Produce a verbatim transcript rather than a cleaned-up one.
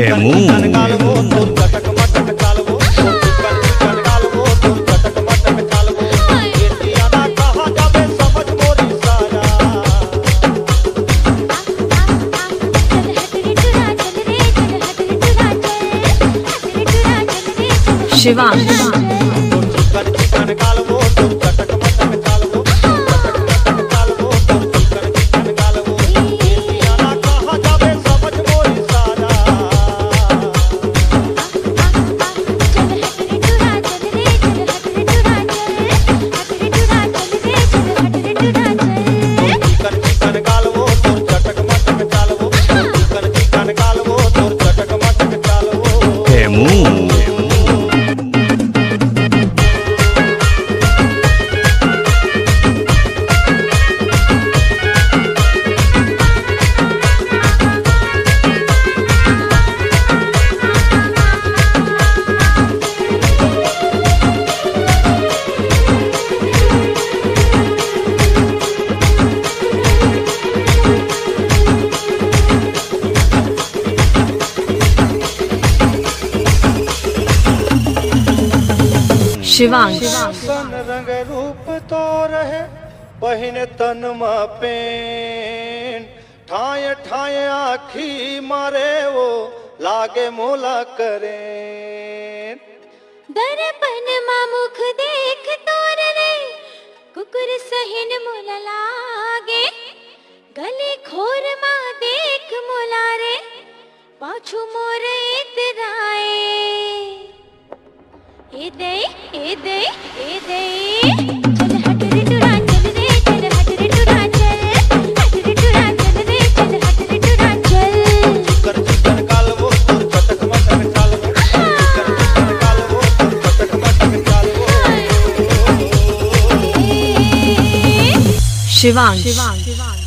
మేము शिवा सन रंग रूप तो रहे पहिने तन मापेन ठाये ठाये आखी मारे वो लागे मोला करें दर्पण मां मुख देख तोर रे कुकुर सहन मोला लागे गले खोर मां देख मोला रे पाछू मोरे इतराए ए दे ए दे ए दे चल हट रे टुरा चल रे चल हट रे टुरा चल हट रे टुरा चल रे चल हट रे टुरा चल कर कर कालवो तोर चटक मटक कालवो कर कर कालवो तोर चटक मटक कालवो शिवांग।